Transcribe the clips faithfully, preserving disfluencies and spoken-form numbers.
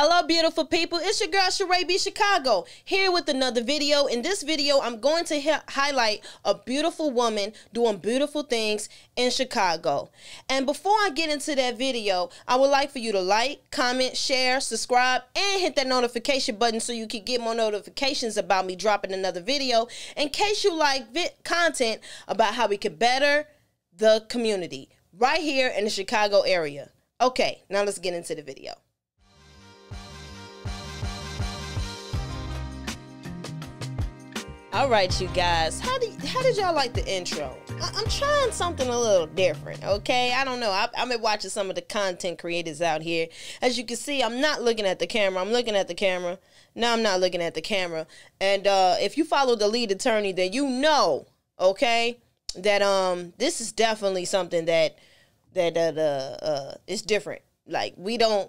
Hello, beautiful people. It's your girl, Charae B. Chicago, here with another video. In this video, I'm going to ha highlight a beautiful woman doing beautiful things in Chicago. And before I get into that video, I would like for you to like, comment, share, subscribe, and hit that notification button so you can get more notifications about me dropping another video in case you like vit content about how we can better the community right here in the Chicago area. Okay, now let's get into the video. All right, you guys, how did how did y'all like the intro? I, I'm trying something a little different, okay? I don't know. I, I've been watching some of the content creators out here. As you can see, I'm not looking at the camera. I'm looking at the camera. No, I'm not looking at the camera. And uh, if you follow the lead attorney, then you know, okay, that um this is definitely something that that that uh, uh is different. Like we don't.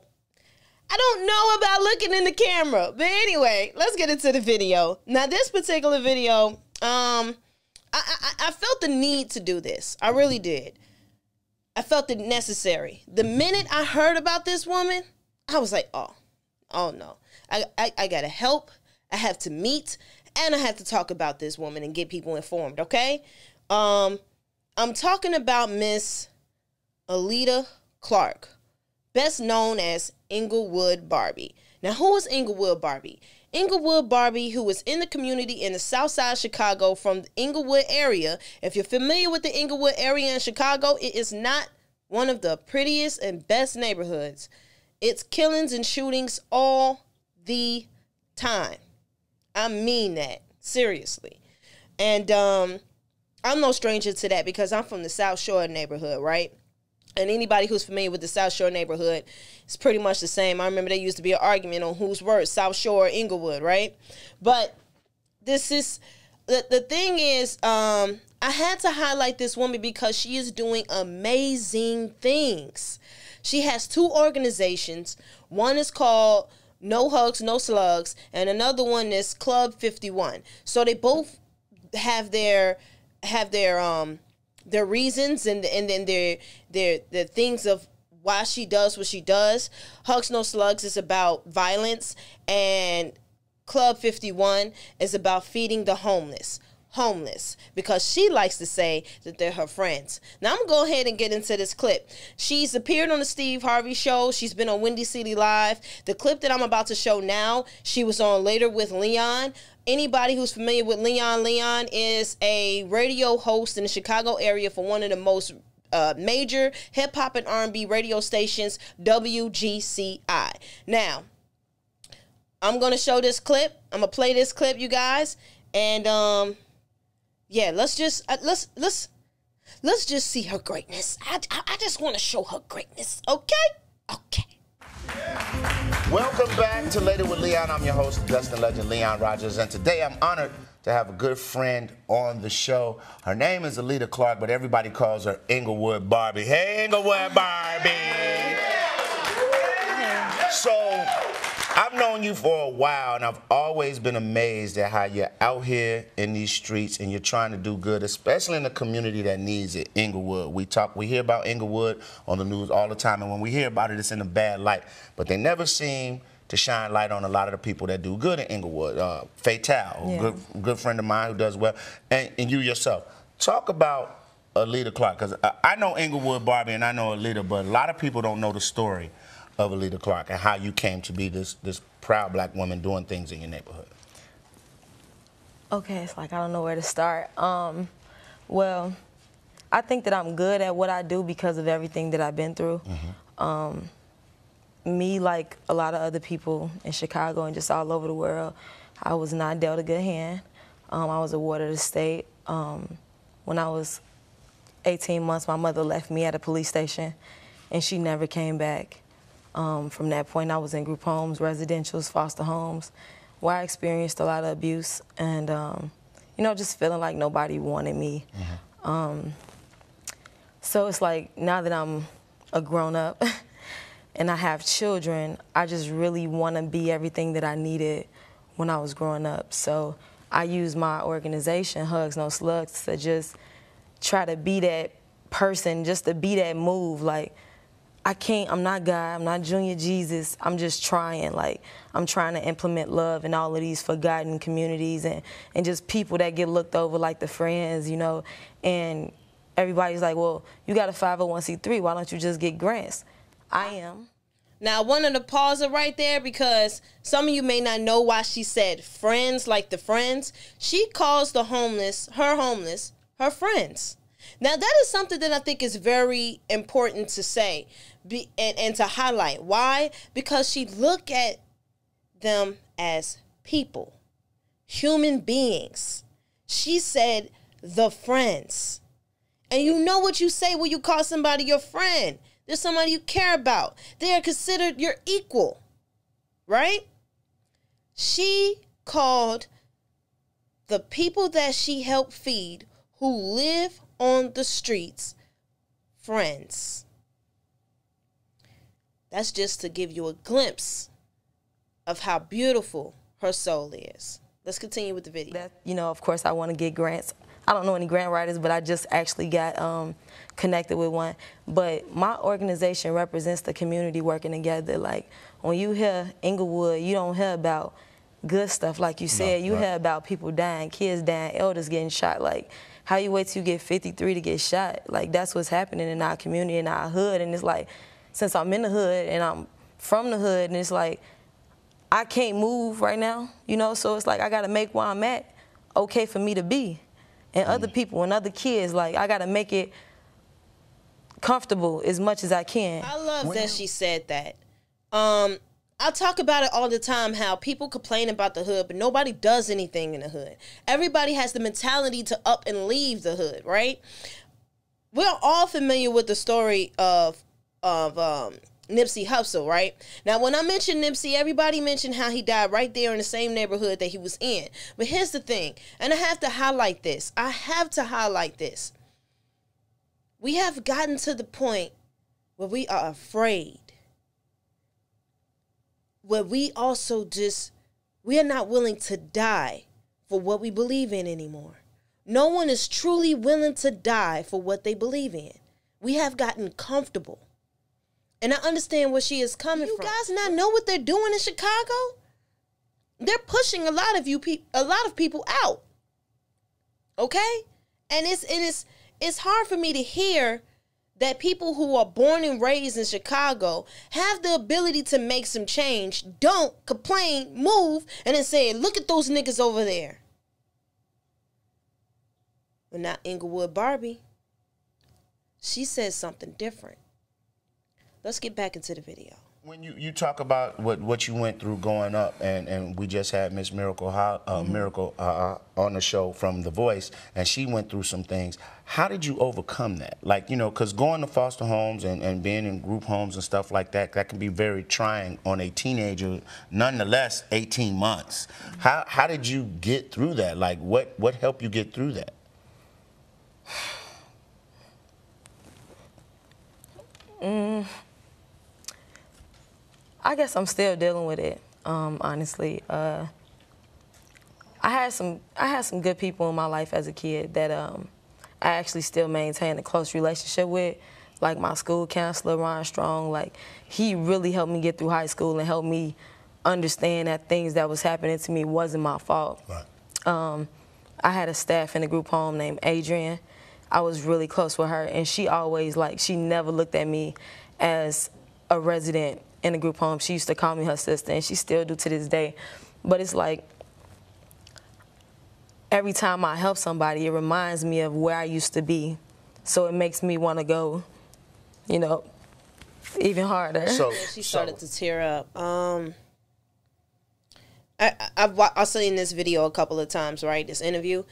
I don't know about looking in the camera, but anyway, let's get into the video. Now, this particular video, um, I, I, I felt the need to do this. I really did. I felt it necessary. The minute I heard about this woman, I was like, oh, oh no, I, I, I gotta help. I have to meet, and I have to talk about this woman and get people informed. Okay, um, I'm talking about Miss Aleta Clark, best known as Englewood Barbie. Now, who is Englewood Barbie? Englewood Barbie, who was in the community in the south side of Chicago from the Englewood area. If you're familiar with the Englewood area in Chicago, it is not one of the prettiest and best neighborhoods. It's killings and shootings all the time. I mean that, seriously. And um, I'm no stranger to that because I'm from the South Shore neighborhood, right? And anybody who's familiar with the South Shore neighborhood, it's pretty much the same. I remember there used to be an argument on whose words, South Shore or Englewood, right? But this is, the, the thing is, um, I had to highlight this woman because she is doing amazing things. She has two organizations. One is called No Hugs, No Slugs, and another one is Club fifty-one. So they both have their, have their, um, their reasons and and then their their the things of why she does what she does. Hugs No Slugs is about violence, and Club fifty-one is about feeding the homeless. Homeless, because she likes to say that they're her friends. Now, I'm going to go ahead and get into this clip. She's appeared on the Steve Harvey Show. She's been on Wendy City Live. The clip that I'm about to show now, she was on Later with Leon. Anybody who's familiar with Leon, Leon is a radio host in the Chicago area for one of the most uh, major hip-hop and R and B radio stations, W G C I. Now, I'm going to show this clip. I'm going to play this clip, you guys, and... um. Yeah, let's just uh, let's let's let's just see her greatness. I I, I just want to show her greatness. Okay, okay. Yeah. Welcome back to Later with Leon. I'm your host, Dustin Legend, Leon Rogers, and today I'm honored to have a good friend on the show. Her name is Aleta Clark, but everybody calls her Englewood Barbie. Hey, Englewood Barbie. Yeah. So. I've known you for a while, and I've always been amazed at how you're out here in these streets and you're trying to do good, especially in the community that needs it, Englewood. We talk, we hear about Englewood on the news all the time, and when we hear about it, it's in a bad light. But they never seem to shine light on a lot of the people that do good in Englewood. Uh, Fatale, yeah. a good, good friend of mine who does well, and, and you yourself. Talk about Aleta Clark, because I, I know Englewood Barbie and I know Aleta, but a lot of people don't know the story of Aleta Clark and how you came to be this this proud black woman doing things in your neighborhood. Okay, it's like I don't know where to start. Um, well, I think that I'm good at what I do because of everything that I've been through. Mm-hmm. um, me, like a lot of other people in Chicago and just all over the world, I was not dealt a good hand. Um, I was awarded a state. Um, when I was eighteen months, my mother left me at a police station and she never came back. Um, from that point, I was in group homes, residentials, foster homes, where I experienced a lot of abuse and, um, you know, just feeling like nobody wanted me. Mm-hmm. um, so it's like now that I'm a grown-up and I have children, I just really want to be everything that I needed when I was growing up. So I use my organization, Hugs No Slugs, to just try to be that person, just to be that move, like, I can't, I'm not God, I'm not Junior Jesus, I'm just trying, like, I'm trying to implement love in all of these forgotten communities and, and just people that get looked over like the friends, you know, and everybody's like, well, you got a five oh one c three, why don't you just get grants? I am. Now, I wanted to pause it right there because some of you may not know why she said friends like the friends. She calls the homeless, her homeless, her friends. Now, that is something that I think is very important to say be, and, and to highlight. Why? Because she looked at them as people, human beings. She said the friends. And you know what you say when you call somebody your friend. They're somebody you care about. They are considered your equal, right? She called the people that she helped feed who live on the streets friends. That's just to give you a glimpse of how beautiful her soul is. Let's continue with the video. That, you know, of course, I want to get grants. I don't know any grant writers, but I just actually got um, connected with one. But my organization represents the community working together. Like, when you hear Englewood, you don't hear about good stuff, like you said. No, you right. hear about people dying, kids dying, elders getting shot. Like, how you wait till you get fifty-three to get shot? Like, that's what's happening in our community, in our hood. And it's like, since I'm in the hood and I'm from the hood, and it's like, I can't move right now, you know? So it's like, I got to make where I'm at okay for me to be. And other people and other kids, like, I got to make it comfortable as much as I can. I love well. that she said that. Um, I talk about it all the time, how people complain about the hood, but nobody does anything in the hood. Everybody has the mentality to up and leave the hood, right? We're all familiar with the story of, of um, Nipsey Hussle, right? Now, when I mentioned Nipsey, everybody mentioned how he died right there in the same neighborhood that he was in. But here's the thing, and I have to highlight this. I have to highlight this. We have gotten to the point where we are afraid, where we also just, we are not willing to die for what we believe in anymore. No one is truly willing to die for what they believe in. We have gotten comfortable. And I understand where she is coming from. You guys not know what they're doing in Chicago? They're pushing a lot of you, pe a lot of people out. Okay, and it's and it's it's hard for me to hear that people who are born and raised in Chicago have the ability to make some change. Don't complain, move, and then say, "Look at those niggas over there." But not Englewood Barbie. She says something different. Let's get back into the video. When you, you talk about what, what you went through growing up, and, and we just had Miss Miracle uh, mm-hmm. Miracle uh, on the show from The Voice, and she went through some things. How did you overcome that? Like, you know, because going to foster homes and, and being in group homes and stuff like that, that can be very trying on a teenager, nonetheless, eighteen months. Mm-hmm. How, how did you get through that? Like, what, what helped you get through that? mm. I guess I'm still dealing with it, um, honestly. Uh, I had some I had some good people in my life as a kid that um, I actually still maintain a close relationship with, like my school counselor, Ron Strong. Like, he really helped me get through high school and helped me understand that things that was happening to me wasn't my fault. Right. Um, I had a staff in a group home named Adrian. I was really close with her, and she always, like, she never looked at me as a resident in a group home. She used to call me her sister, and she still do to this day. But it's like, every time I help somebody, it reminds me of where I used to be. So it makes me want to go, you know, even harder. So yeah, she started so. to tear up. Um, I, I've, I've seen this video a couple of times, right, this interview,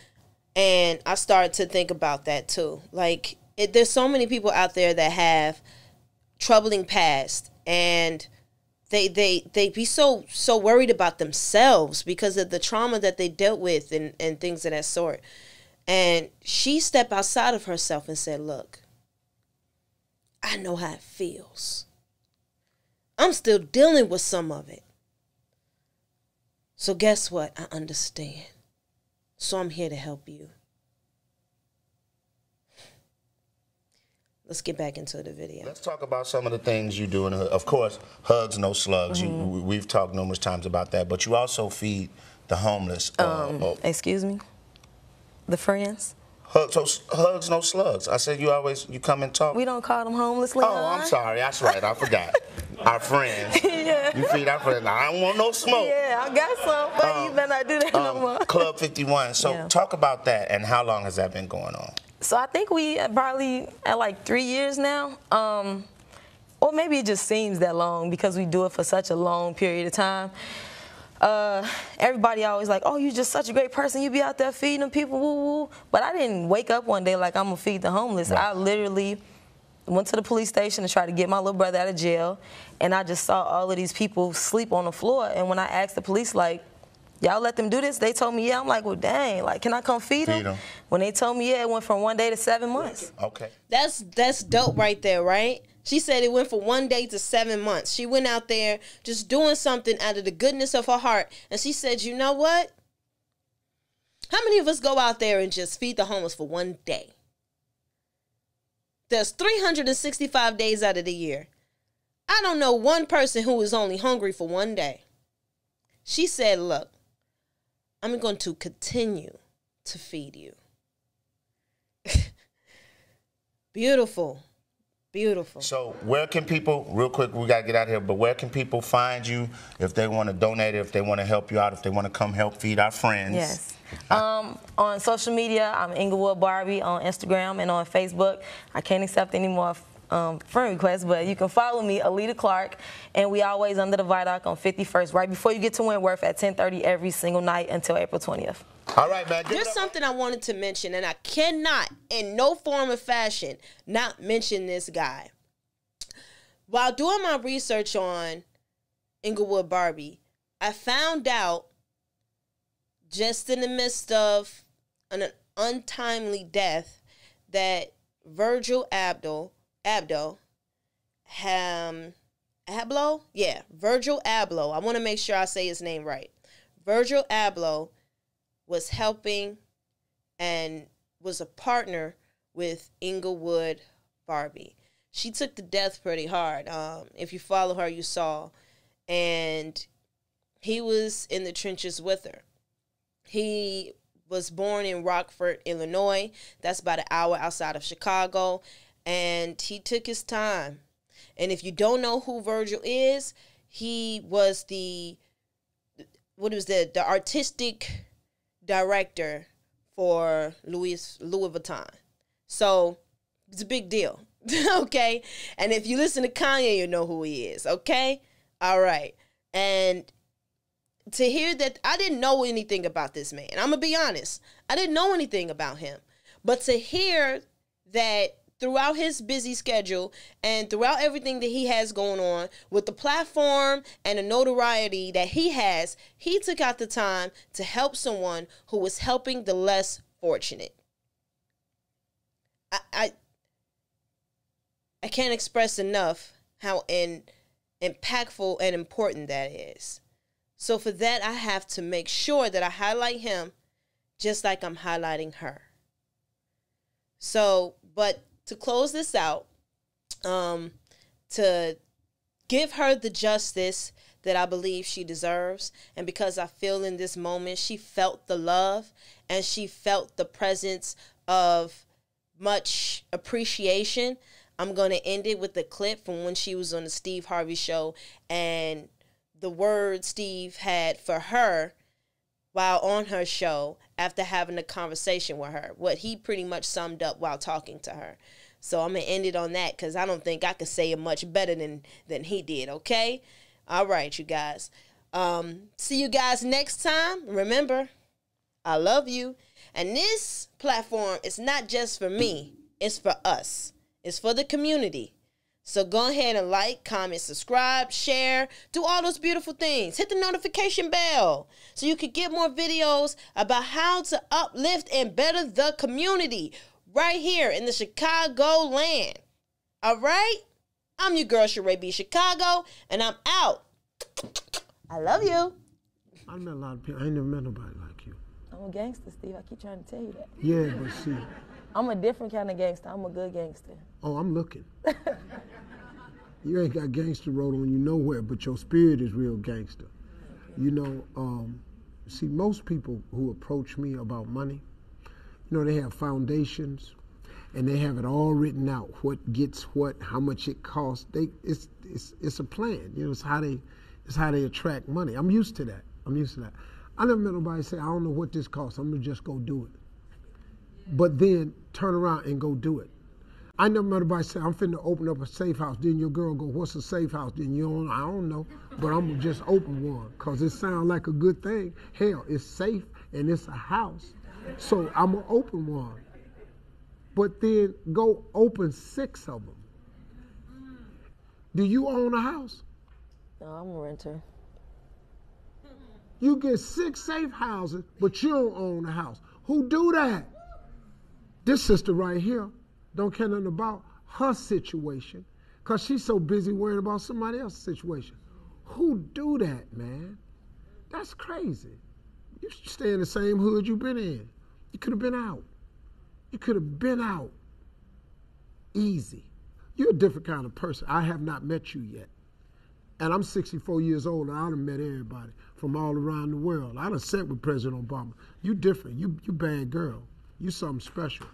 and I started to think about that too. Like, it, there's so many people out there that have troubling past, and they they they be so so worried about themselves because of the trauma that they dealt with and, and things of that sort. And she stepped outside of herself and said, look, I know how it feels. I'm still dealing with some of it. So guess what? I understand. So I'm here to help you. Let's get back into the video. Let's talk about some of the things you do in the hood. Of course, Hugs, No Slugs. Mm-hmm. you, we've talked numerous times about that, but you also feed the homeless. Um, uh, excuse me? The friends? Hugs, so, Hugs, No Slugs. I said you always, you come and talk. We don't call them homeless, Leon. Oh, I'm sorry. That's right. I forgot. Our friends. Yeah. You feed our friends. I don't want no smoke. Yeah, I got some, but um, you better not do that um, no more. Club fifty-one. So yeah. Talk about that and how long has that been going on? So I think we probably at like three years now, um, or maybe it just seems that long because we do it for such a long period of time. Uh, everybody always like, oh, you're just such a great person. You be out there feeding them people, woo woo. But I didn't wake up one day like I'm gonna feed the homeless. Right. I literally went to the police station to try to get my little brother out of jail, and I just saw all of these people sleep on the floor. And when I asked the police, like, y'all let them do this? They told me, yeah. I'm like, well, dang, like, can I come feed them? When they told me, yeah, it went from one day to seven months. Okay. That's, that's dope right there, right? She said it went from one day to seven months. She went out there just doing something out of the goodness of her heart. And she said, you know what? How many of us go out there and just feed the homeless for one day? There's three hundred sixty-five days out of the year. I don't know one person who is only hungry for one day. She said, look, I'm going to continue to feed you. Beautiful. Beautiful. So where can people, real quick, we got to get out of here, but where can people find you if they want to donate, if they want to help you out, if they want to come help feed our friends? Yes. Um, on social media, I'm Englewood Barbie on Instagram and on Facebook. I can't accept any more um, friend requests, but you can follow me, Aleta Clark, and we always under the Viaduct on fifty-first, right before you get to Wentworth at ten thirty every single night until April twentieth. All right, man. There's something I wanted to mention, and I cannot, in no form or fashion, not mention this guy. While doing my research on Englewood Barbie, I found out, just in the midst of an, an untimely death, that Virgil Abloh, Abloh, um, Abloh? Yeah, Virgil Abloh. I want to make sure I say his name right. Virgil Abloh was helping and was a partner with Englewood Barbie. She took the death pretty hard. Um, if you follow her, you saw. And he was in the trenches with her. He was born in Rockford, Illinois. That's about an hour outside of Chicago. And he took his time. And if you don't know who Virgil is, he was the, what was the, the artistic director for Louis, Louis Vuitton. So it's a big deal, okay? And if you listen to Kanye, you know who he is, okay? All right. And to hear that, I didn't know anything about this man. I'm going to be honest. I didn't know anything about him. But to hear that throughout his busy schedule and throughout everything that he has going on, with the platform and the notoriety that he has, he took out the time to help someone who was helping the less fortunate. I I, I can't express enough how in, impactful and important that is. So for that, I have to make sure that I highlight him just like I'm highlighting her. So, but to close this out, um, to give her the justice that I believe she deserves, and because I feel in this moment she felt the love and she felt the presence of much appreciation, I'm going to end it with a clip from when she was on the Steve Harvey Show and the word Steve had for her while on her show after having a conversation with her, what he pretty much summed up while talking to her. So I'm going to end it on that because I don't think I could say it much better than, than he did, okay? All right, you guys. Um, see you guys next time. Remember, I love you. And this platform is not just for me. It's for us. It's for the community. So go ahead and like, comment, subscribe, share, do all those beautiful things. Hit the notification bell so you can get more videos about how to uplift and better the community right here in the Chicago land. All right? I'm your girl, Charae B. Chicago, and I'm out. I love you. I met a lot of people. I ain't never met nobody like you. I'm a gangster, Steve. I keep trying to tell you that. Yeah, but see. I'm a different kind of gangster. I'm a good gangster. Oh, I'm looking. You ain't got gangster wrote on you nowhere, but your spirit is real gangster. You know, um, see, most people who approach me about money, you know, they have foundations, and they have it all written out, what gets what, how much it costs. They, it's, it's, it's a plan. You know, it's how they, it's how they attract money. I'm used to that. I'm used to that. I never met nobody say, I don't know what this costs. I'm going to just go do it. But then turn around and go do it. I never met nobody say, I'm finna open up a safe house. Then your girl go, what's a safe house? Then you don't, I don't know, but I'm going to just open one because it sounds like a good thing. Hell, it's safe and it's a house. So I'm going to open one. But then go open six of them. Do you own a house? No, I'm a renter. You get six safe houses, but you don't own a house. Who do that? This sister right here don't care nothing about her situation because she's so busy worrying about somebody else's situation. Who do that, man? That's crazy. You stay in the same hood you've been in. You could have been out. You could have been out easy. You're a different kind of person. I have not met you yet. And I'm sixty-four years old, and I done met everybody from all around the world. I done sat with President Obama. You different. You you bad girl. You something special.